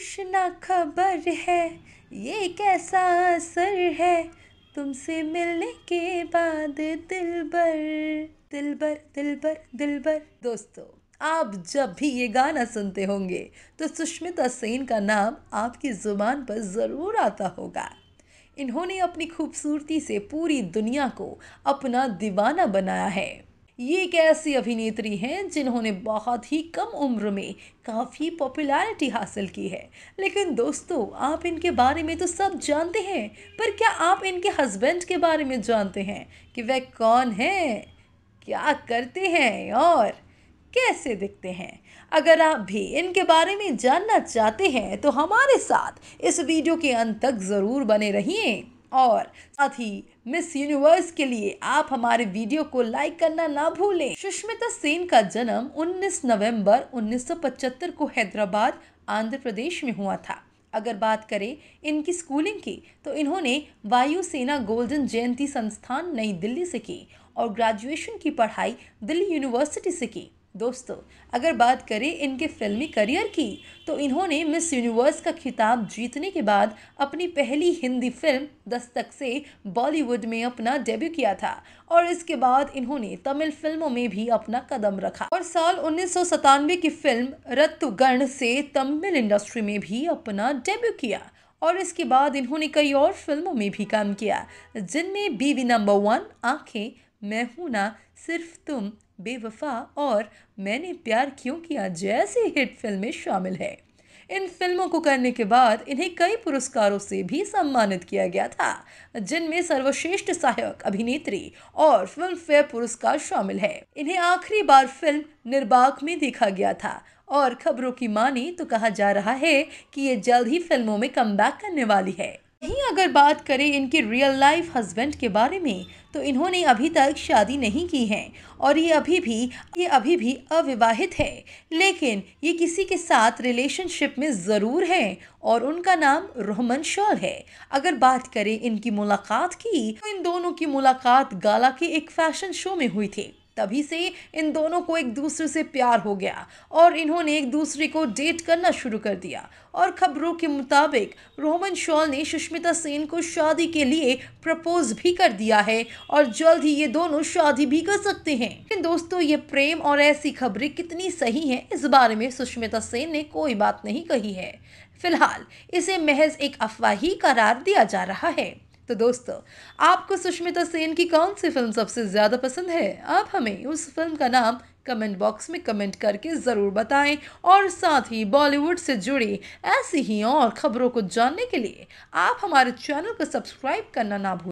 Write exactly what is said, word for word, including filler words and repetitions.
खामोश ना खबर है ये कैसा असर है, तुमसे मिलने के बाद दिलबर दिलबर दिलबर दिलबर। दोस्तों, आप जब भी ये गाना सुनते होंगे तो सुष्मिता सेन का नाम आपकी ज़ुबान पर ज़रूर आता होगा। इन्होंने अपनी खूबसूरती से पूरी दुनिया को अपना दीवाना बनाया है। ये एक ऐसी अभिनेत्री हैं जिन्होंने बहुत ही कम उम्र में काफ़ी पॉपुलैरिटी हासिल की है। लेकिन दोस्तों, आप इनके बारे में तो सब जानते हैं, पर क्या आप इनके हस्बैंड के बारे में जानते हैं कि वह कौन हैं, क्या करते हैं और कैसे दिखते हैं? अगर आप भी इनके बारे में जानना चाहते हैं तो हमारे साथ इस वीडियो के अंत तक ज़रूर बने रहिए। और साथ ही मिस यूनिवर्स के लिए आप हमारे वीडियो को लाइक करना ना भूलें। सुष्मिता सेन का जन्म उन्नीस नवंबर उन्नीस सौ पचहत्तर को हैदराबाद, आंध्र प्रदेश में हुआ था। अगर बात करें इनकी स्कूलिंग की तो इन्होंने वायुसेना गोल्डन जयंती संस्थान नई दिल्ली से की और ग्रेजुएशन की पढ़ाई दिल्ली यूनिवर्सिटी से की। दोस्तों, अगर बात करें इनके फिल्मी करियर की तो इन्होंने मिस यूनिवर्स का खिताब जीतने के बाद अपनी पहली हिंदी फिल्म दस्तक से बॉलीवुड में अपना डेब्यू किया था और इसके बाद इन्होंने तमिल फिल्मों में भी अपना कदम रखा और साल उन्नीस सौ सतानवे की फिल्म रत्तगण से तमिल इंडस्ट्री में भी अपना डेब्यू किया और इसके बाद इन्होंने कई और फिल्मों में भी काम किया, जिनमें बीबी नंबर वन, आँखें, मैं हूं ना, सिर्फ तुम, बेवफा और मैंने प्यार क्यों किया जैसी हिट फिल्में शामिल है। इन फिल्मों को करने के बाद इन्हें कई पुरस्कारों से भी सम्मानित किया गया था, जिनमें सर्वश्रेष्ठ सहायक अभिनेत्री और फिल्म फेयर पुरस्कार शामिल है। इन्हें आखिरी बार फिल्म निर्बाक में देखा गया था और खबरों की माने तो कहा जा रहा है कि ये जल्द ही फिल्मों में कमबैक करने वाली है। वहीं अगर बात करें इनके रियल लाइफ हस्बैंड के बारे में तो इन्होंने अभी तक शादी नहीं की है और ये अभी भी ये अभी भी अविवाहित है, लेकिन ये किसी के साथ रिलेशनशिप में ज़रूर हैं और उनका नाम रहमान शाल है। अगर बात करें इनकी मुलाकात की तो इन दोनों की मुलाकात गाला के एक फैशन शो में हुई थी। तभी से इन दोनों को एक दूसरे से प्यार हो गया और इन्होंने एक दूसरे को डेट करना शुरू कर दिया और खबरों के मुताबिक रहमान शाल ने सुष्मिता सेन को शादी के लिए प्रपोज भी कर दिया है और जल्द ही ये दोनों शादी भी कर सकते हैं। लेकिन दोस्तों, ये प्रेम और ऐसी खबरें कितनी सही हैं, इस बारे में सुष्मिता सेन ने कोई बात नहीं कही है। फिलहाल इसे महज एक अफवाह ही करार दिया जा रहा है। तो दोस्तों, आपको सुष्मिता सेन की कौन सी फिल्म सबसे ज़्यादा पसंद है? आप हमें उस फिल्म का नाम कमेंट बॉक्स में कमेंट करके ज़रूर बताएं और साथ ही बॉलीवुड से जुड़ी ऐसी ही और खबरों को जानने के लिए आप हमारे चैनल को सब्सक्राइब करना ना भूलें।